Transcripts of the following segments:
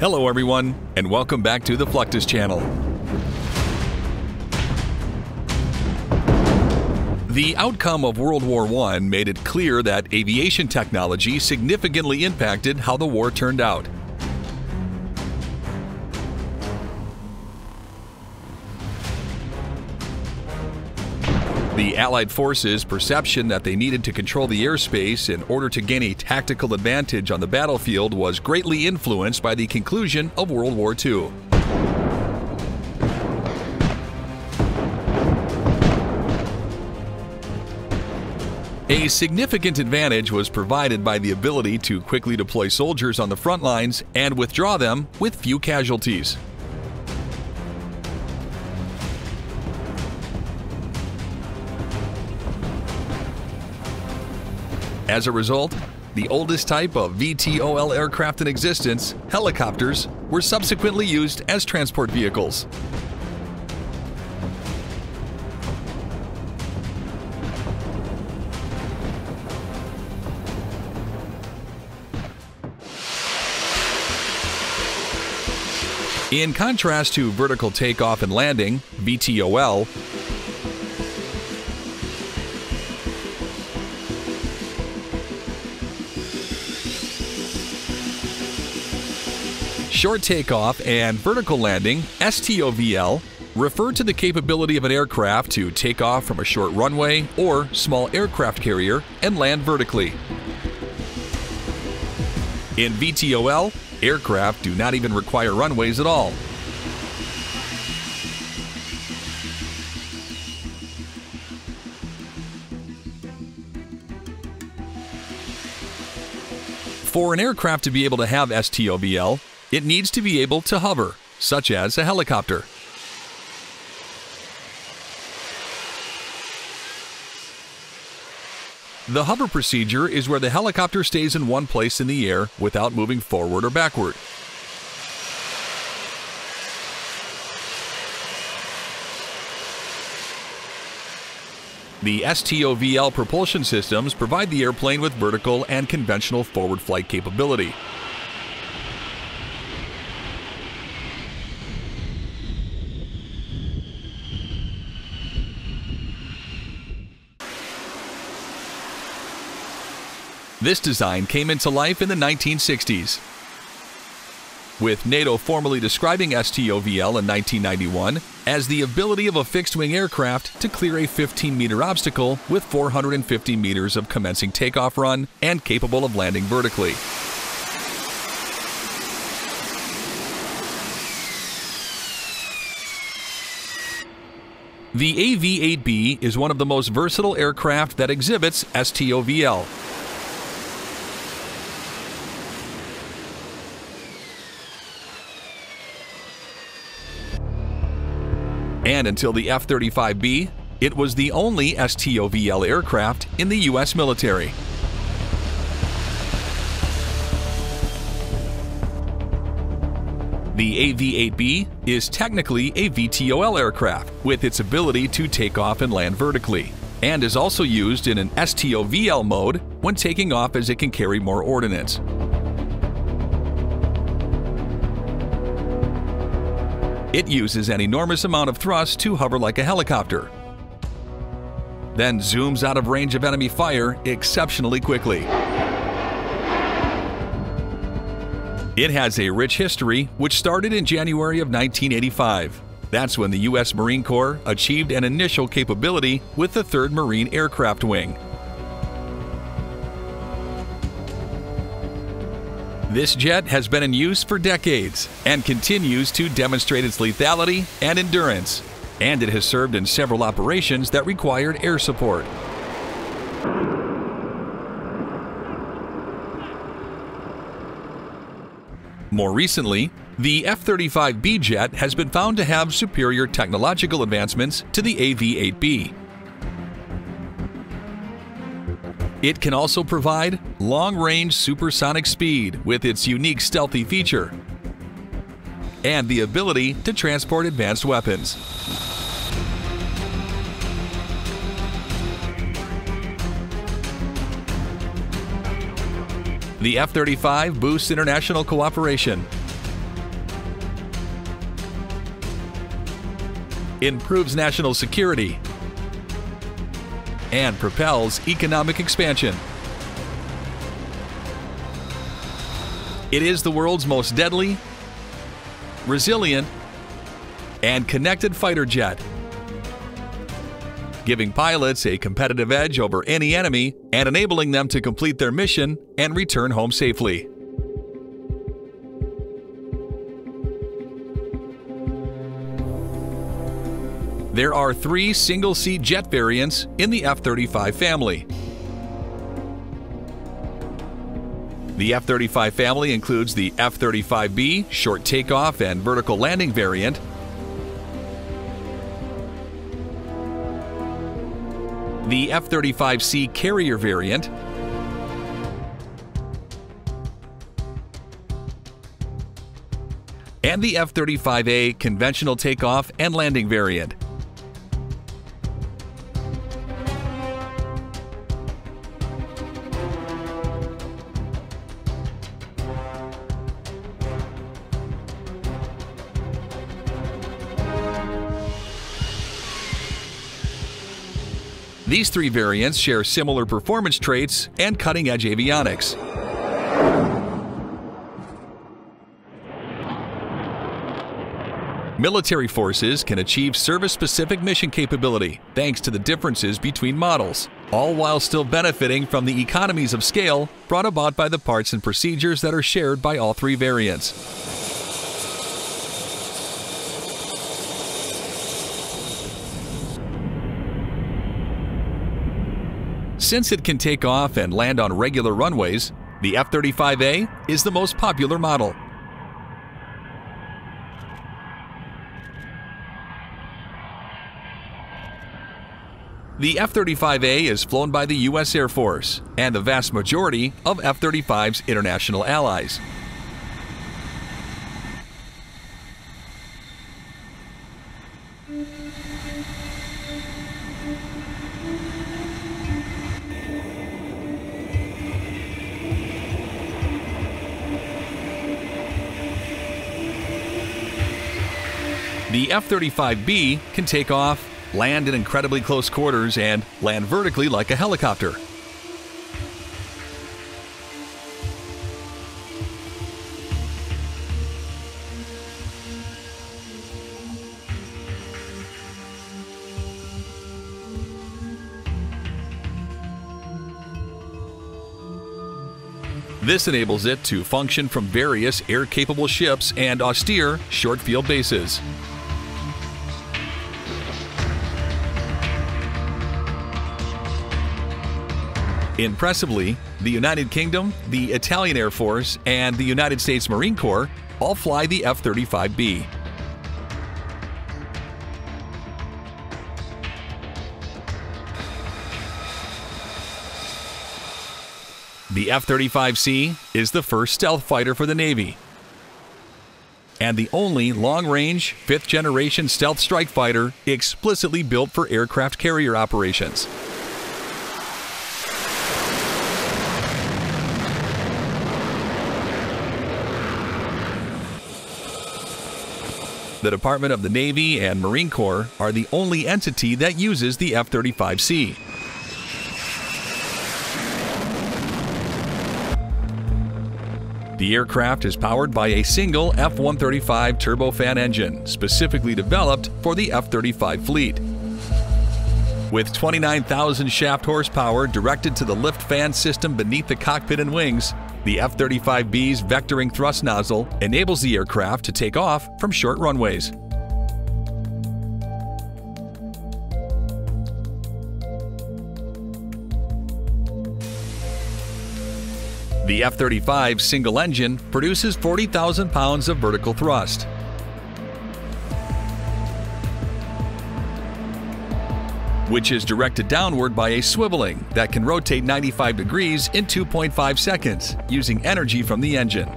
Hello everyone, and welcome back to the Fluctus Channel. The outcome of World War I made it clear that aviation technology significantly impacted how the war turned out. The Allied forces' perception that they needed to control the airspace in order to gain a tactical advantage on the battlefield was greatly influenced by the conclusion of World War II. A significant advantage was provided by the ability to quickly deploy soldiers on the front lines and withdraw them with few casualties. As a result, the oldest type of VTOL aircraft in existence, helicopters, were subsequently used as transport vehicles. In contrast to vertical takeoff and landing, VTOL, short takeoff and vertical landing, STOVL, refer to the capability of an aircraft to take off from a short runway or small aircraft carrier and land vertically. In VTOL, aircraft do not even require runways at all. For an aircraft to be able to have STOVL, it needs to be able to hover, such as a helicopter. The hover procedure is where the helicopter stays in one place in the air without moving forward or backward. The STOVL propulsion systems provide the airplane with vertical and conventional forward flight capability. This design came into life in the 1960s. With NATO formally describing STOVL in 1991 as the ability of a fixed-wing aircraft to clear a 15-meter obstacle with 450 meters of commencing takeoff run and capable of landing vertically. The AV-8B is one of the most versatile aircraft that exhibits STOVL. And until the F-35B, it was the only STOVL aircraft in the U.S. military. The AV-8B is technically a VTOL aircraft with its ability to take off and land vertically, and is also used in an STOVL mode when taking off as it can carry more ordnance. It uses an enormous amount of thrust to hover like a helicopter, then zooms out of range of enemy fire exceptionally quickly. It has a rich history, which started in January of 1985. That's when the U.S. Marine Corps achieved an initial capability with the 3rd Marine Aircraft Wing. This jet has been in use for decades and continues to demonstrate its lethality and endurance, and it has served in several operations that required air support. More recently, the F-35B jet has been found to have superior technological advancements to the AV-8B. It can also provide long-range supersonic speed with its unique stealthy feature and the ability to transport advanced weapons. The F-35 boosts international cooperation. improves national security, and propels economic expansion. It is the world's most deadly, resilient, and connected fighter jet, giving pilots a competitive edge over any enemy and enabling them to complete their mission and return home safely. There are 3 single-seat jet variants in the F-35 family. The F-35 family includes the F-35B short takeoff and vertical landing variant, the F-35C carrier variant, and the F-35A conventional takeoff and landing variant. These 3 variants share similar performance traits and cutting-edge avionics. Military forces can achieve service-specific mission capability thanks to the differences between models, all while still benefiting from the economies of scale brought about by the parts and procedures that are shared by all 3 variants. Since it can take off and land on regular runways, the F-35A is the most popular model. The F-35A is flown by the U.S. Air Force and the vast majority of F-35's international allies. The F-35B can take off, land in incredibly close quarters, and land vertically like a helicopter. This enables it to function from various air-capable ships and austere short-field bases. Impressively, the United Kingdom, the Italian Air Force, and the United States Marine Corps all fly the F-35B. The F-35C is the first stealth fighter for the Navy and the only long-range, 5th-generation stealth strike fighter explicitly built for aircraft carrier operations. The Department of the Navy and Marine Corps are the only entity that uses the F-35C. The aircraft is powered by a single F-135 turbofan engine specifically developed for the F-35 fleet. With 29,000 shaft horsepower directed to the lift fan system beneath the cockpit and wings, the F-35B's vectoring thrust nozzle enables the aircraft to take off from short runways. The F-35 single engine produces 40,000 pounds of vertical thrust. Which is directed downward by a swiveling that can rotate 95 degrees in 2.5 seconds using energy from the engine.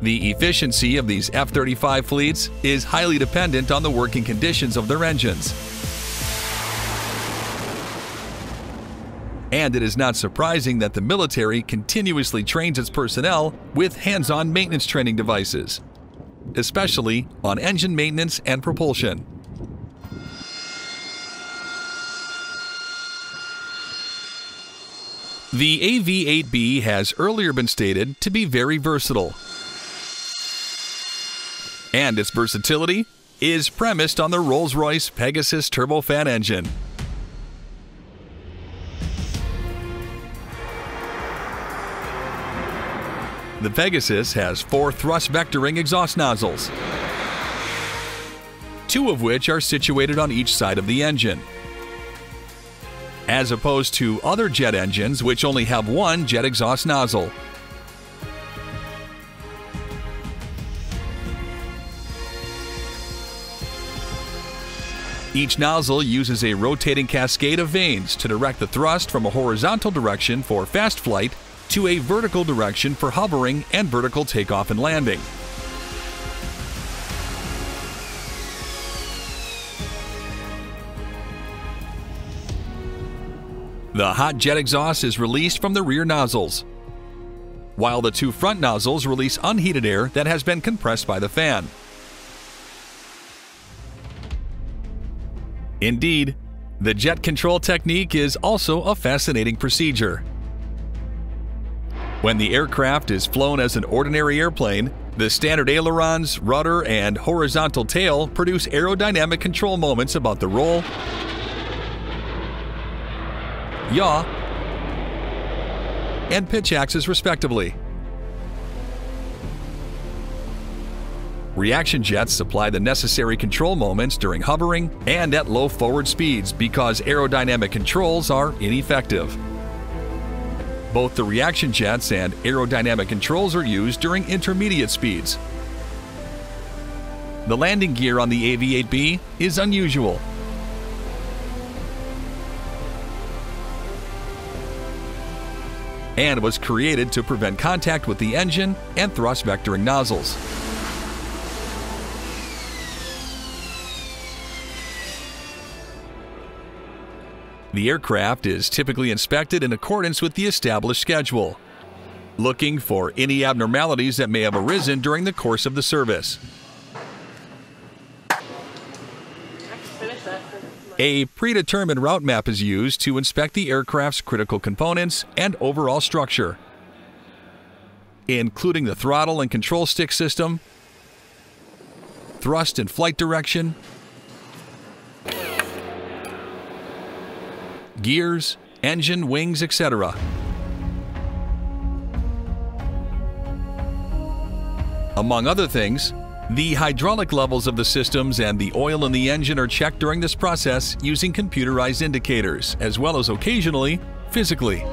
The efficiency of these F-35 fleets is highly dependent on the working conditions of their engines. And it is not surprising that the military continuously trains its personnel with hands-on maintenance training devices, especially on engine maintenance and propulsion. The AV-8B has earlier been stated to be very versatile, and its versatility is premised on the Rolls-Royce Pegasus turbofan engine. The Pegasus has 4 thrust vectoring exhaust nozzles, 2 of which are situated on each side of the engine, as opposed to other jet engines which only have 1 jet exhaust nozzle. Each nozzle uses a rotating cascade of vanes to direct the thrust from a horizontal direction for fast flight to a vertical direction for hovering and vertical takeoff and landing. The hot jet exhaust is released from the rear nozzles, while the 2 front nozzles release unheated air that has been compressed by the fan. Indeed, the jet control technique is also a fascinating procedure. When the aircraft is flown as an ordinary airplane, the standard ailerons, rudder, and horizontal tail produce aerodynamic control moments about the roll, yaw, and pitch axis respectively. Reaction jets supply the necessary control moments during hovering and at low forward speeds because aerodynamic controls are ineffective. Both the reaction jets and aerodynamic controls are used during intermediate speeds. The landing gear on the AV-8B is unusual. And was created to prevent contact with the engine and thrust vectoring nozzles. The aircraft is typically inspected in accordance with the established schedule, looking for any abnormalities that may have arisen during the course of the service. A predetermined route map is used to inspect the aircraft's critical components and overall structure, including the throttle and control stick system, thrust and flight direction, gears, engine, wings, etc. Among other things, the hydraulic levels of the systems and the oil in the engine are checked during this process using computerized indicators, as well as occasionally, physically.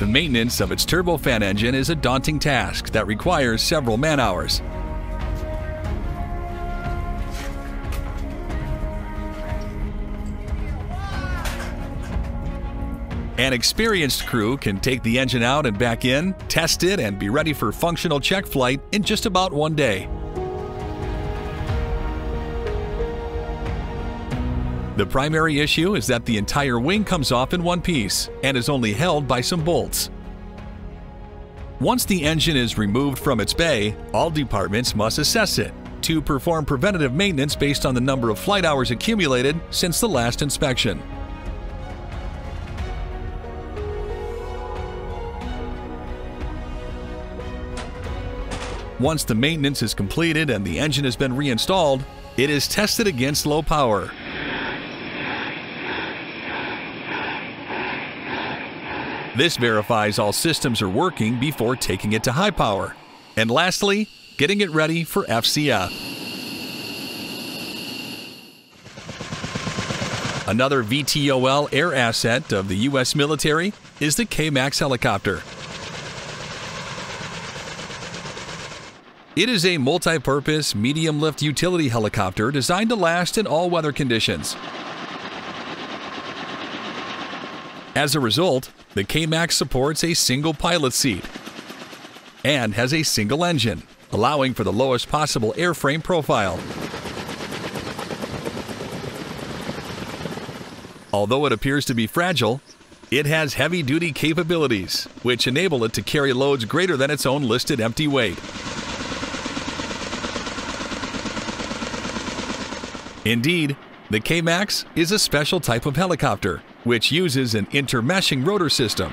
The maintenance of its turbofan engine is a daunting task that requires several man-hours. An experienced crew can take the engine out and back in, test it, and be ready for functional check flight in just about 1 day. The primary issue is that the entire wing comes off in 1 piece and is only held by some bolts. Once the engine is removed from its bay, all departments must assess it to perform preventative maintenance based on the number of flight hours accumulated since the last inspection. Once the maintenance is completed and the engine has been reinstalled, it is tested against low power, this verifies all systems are working before taking it to high power, and lastly, getting it ready for FCF. Another VTOL air asset of the U.S. military is the K-Max helicopter. It is a multi-purpose, medium-lift utility helicopter designed to last in all weather conditions. As a result, the K-Max supports a single pilot seat and has a single engine, allowing for the lowest possible airframe profile. Although it appears to be fragile, it has heavy-duty capabilities, which enable it to carry loads greater than its own listed empty weight. Indeed, the K-Max is a special type of helicopter, which uses an intermeshing rotor system.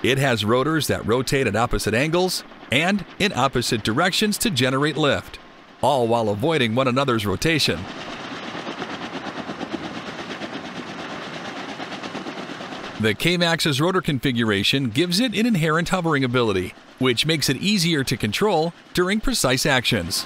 It has rotors that rotate at opposite angles and in opposite directions to generate lift, all while avoiding one another's rotation. The K-Max's rotor configuration gives it an inherent hovering ability, which makes it easier to control during precise actions.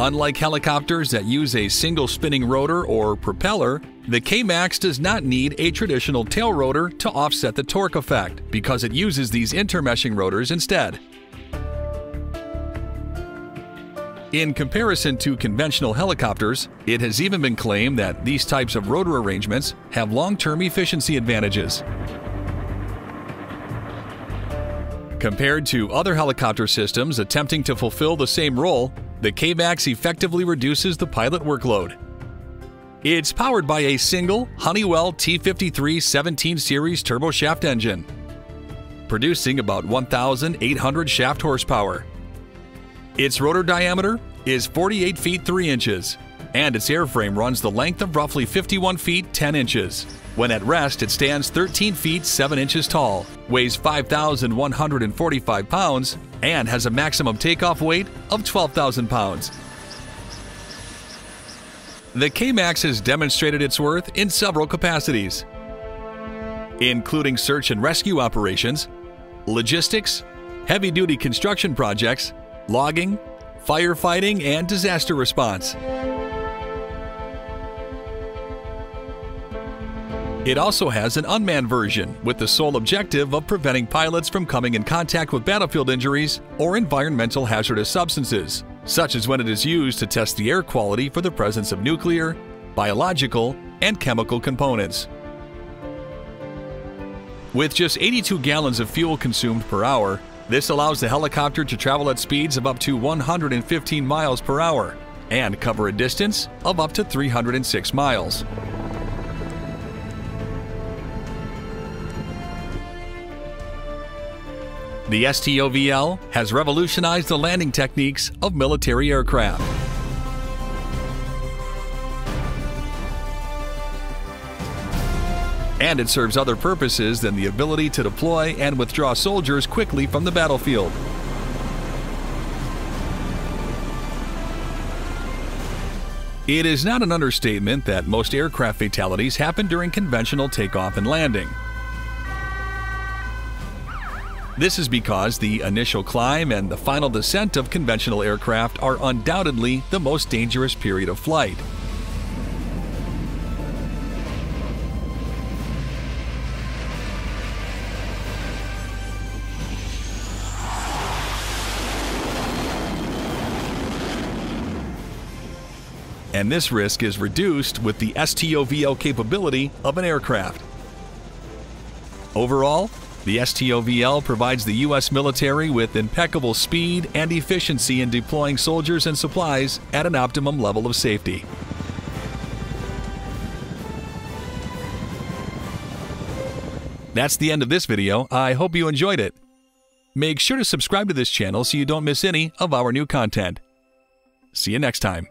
Unlike helicopters that use a single spinning rotor or propeller, the K-Max does not need a traditional tail rotor to offset the torque effect because it uses these intermeshing rotors instead. In comparison to conventional helicopters, it has even been claimed that these types of rotor arrangements have long-term efficiency advantages. Compared to other helicopter systems attempting to fulfill the same role, the K-Max effectively reduces the pilot workload. It's powered by a single Honeywell T53-17 series turboshaft engine, producing about 1,800 shaft horsepower. Its rotor diameter is 48 feet 3 inches, and its airframe runs the length of roughly 51 feet 10 inches. When at rest, it stands 13 feet 7 inches tall, weighs 5,145 pounds, and has a maximum takeoff weight of 12,000 pounds. The K-Max has demonstrated its worth in several capacities, including search and rescue operations, logistics, heavy-duty construction projects, logging, firefighting, and disaster response. It also has an unmanned version with the sole objective of preventing pilots from coming in contact with battlefield injuries or environmental hazardous substances, such as when it is used to test the air quality for the presence of nuclear, biological, and chemical components. With just 82 gallons of fuel consumed per hour, this allows the helicopter to travel at speeds of up to 115 miles per hour and cover a distance of up to 306 miles. The STOVL has revolutionized the landing techniques of military aircraft. And it serves other purposes than the ability to deploy and withdraw soldiers quickly from the battlefield. It is not an understatement that most aircraft fatalities happen during conventional takeoff and landing. This is because the initial climb and the final descent of conventional aircraft are undoubtedly the most dangerous period of flight. And this risk is reduced with the STOVL capability of an aircraft. Overall, the STOVL provides the U.S. military with impeccable speed and efficiency in deploying soldiers and supplies at an optimum level of safety. That's the end of this video. I hope you enjoyed it. Make sure to subscribe to this channel so you don't miss any of our new content. See you next time.